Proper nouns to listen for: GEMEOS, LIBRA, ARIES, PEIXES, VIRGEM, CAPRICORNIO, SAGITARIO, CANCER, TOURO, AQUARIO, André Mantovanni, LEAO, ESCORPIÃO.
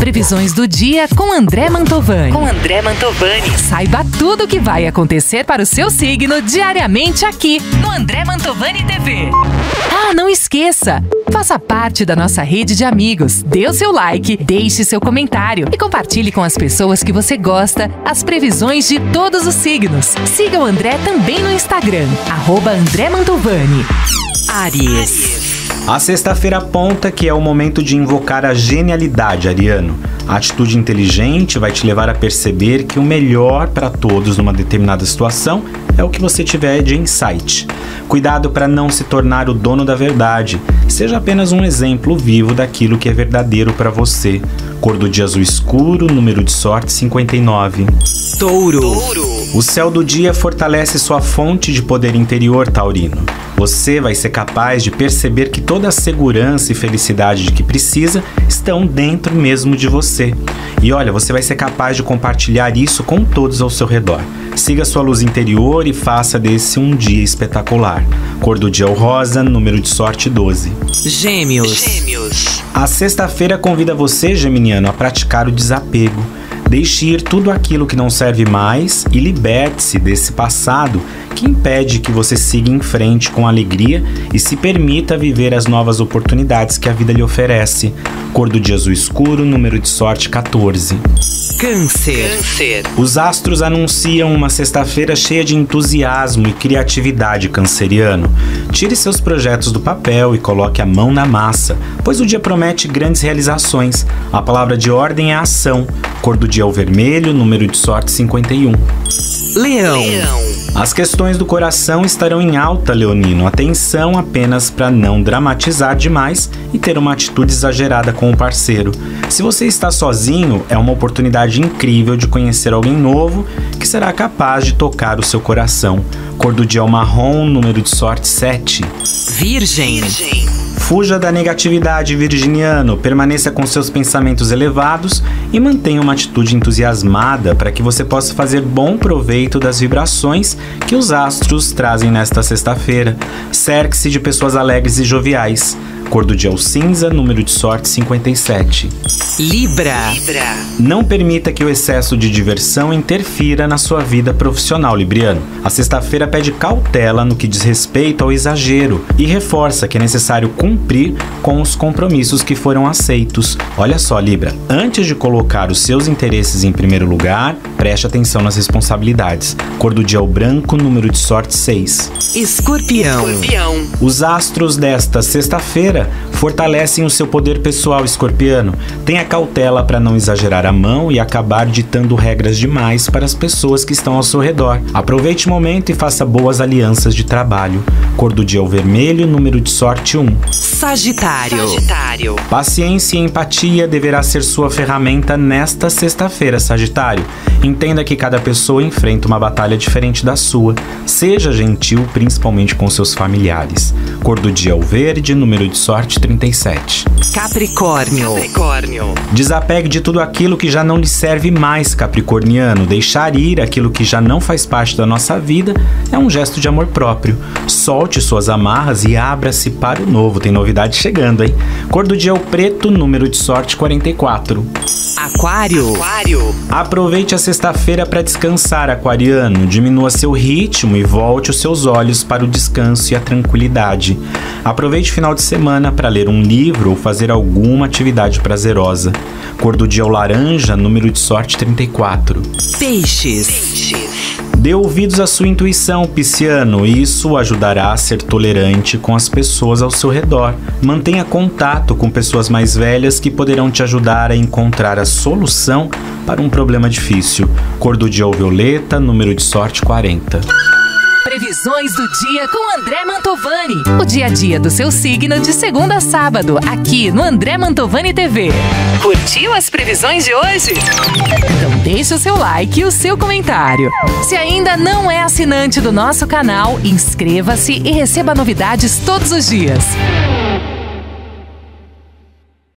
previsões do dia com André Mantovanni. Saiba tudo o que vai acontecer para o seu signo diariamente aqui no André Mantovanni TV. Ah, não esqueça! Faça parte da nossa rede de amigos. Dê o seu like, deixe seu comentário e compartilhe com as pessoas que você gosta as previsões de todos os signos. Siga o André também no Instagram, @AndréMantovani. Áries. A sexta-feira aponta que é o momento de invocar a genialidade, ariano. A atitude inteligente vai te levar a perceber que o melhor para todos numa determinada situação é o que você tiver de insight. Cuidado para não se tornar o dono da verdade. Seja apenas um exemplo vivo daquilo que é verdadeiro para você. Cor do dia azul escuro, número de sorte 59. Touro. O céu do dia fortalece sua fonte de poder interior, taurino. Você vai ser capaz de perceber que toda a segurança e felicidade de que precisa estão dentro mesmo de você. E olha, você vai ser capaz de compartilhar isso com todos ao seu redor. Siga sua luz interior e faça desse um dia espetacular. Cor do dia rosa, número de sorte 12. Gêmeos. A sexta-feira convida você, geminiano, a praticar o desapego. Deixe ir tudo aquilo que não serve mais e liberte-se desse passado que impede que você siga em frente com alegria e se permita viver as novas oportunidades que a vida lhe oferece. Cor do dia azul escuro, número de sorte 14. Câncer. Os astros anunciam uma sexta-feira cheia de entusiasmo e criatividade, canceriano. Tire seus projetos do papel e coloque a mão na massa, pois o dia promete grandes realizações. A palavra de ordem é ação. Cor do dia é o vermelho, número de sorte 51. Leão. As questões do coração estarão em alta, leonino. Atenção apenas para não dramatizar demais e ter uma atitude exagerada com o parceiro. Se você está sozinho, é uma oportunidade incrível de conhecer alguém novo que será capaz de tocar o seu coração. Cor do dia é o marrom, número de sorte 7. Virgem. Fuja da negatividade, virginiano. Permaneça com seus pensamentos elevados e mantenha uma atitude entusiasmada para que você possa fazer bom proveito das vibrações que os astros trazem nesta sexta-feira. Cerque-se de pessoas alegres e joviais. Cor do dia cinza, número de sorte 57. Libra. Não permita que o excesso de diversão interfira na sua vida profissional, libriano. A sexta-feira pede cautela no que diz respeito ao exagero e reforça que é necessário cumprir com os compromissos que foram aceitos. Olha só, Libra, antes de colocar os seus interesses em primeiro lugar, preste atenção nas responsabilidades. Cor do dia branco, número de sorte 6. Escorpião. Os astros desta sexta-feira fortalecem o seu poder pessoal, escorpiano. Tenha cautela para não exagerar a mão e acabar ditando regras demais para as pessoas que estão ao seu redor. Aproveite o momento e faça boas alianças de trabalho. Cor do dia vermelho, número de sorte 1. Sagitário. Paciência e empatia deverá ser sua ferramenta nesta sexta-feira, Sagitário. Entenda que cada pessoa enfrenta uma batalha diferente da sua. Seja gentil, principalmente com seus familiares. Cor do dia verde, número de sorte 37. Capricórnio. Desapegue de tudo aquilo que já não lhe serve mais, capricorniano. Deixar ir aquilo que já não faz parte da nossa vida é um gesto de amor próprio. Solte suas amarras e abra-se para o novo. Tem novidade chegando, hein? Cor do dia preto, número de sorte 44. Aquário. Aproveite a sexta-feira para descansar, aquariano. Diminua seu ritmo e volte os seus olhos para o descanso e a tranquilidade. Aproveite o final de semana para ler um livro ou fazer alguma atividade prazerosa. Cor do dia laranja, número de sorte 34. Peixes. Dê ouvidos à sua intuição, pisciano, e isso o ajudará a ser tolerante com as pessoas ao seu redor. Mantenha contato com pessoas mais velhas que poderão te ajudar a encontrar a solução para um problema difícil. Cor do dia violeta, número de sorte 40. Previsões do dia com André Mantovanni. O dia a dia do seu signo de segunda a sábado, aqui no André Mantovanni TV. Curtiu as previsões de hoje? Então deixe o seu like e o seu comentário. Se ainda não é assinante do nosso canal, inscreva-se e receba novidades todos os dias.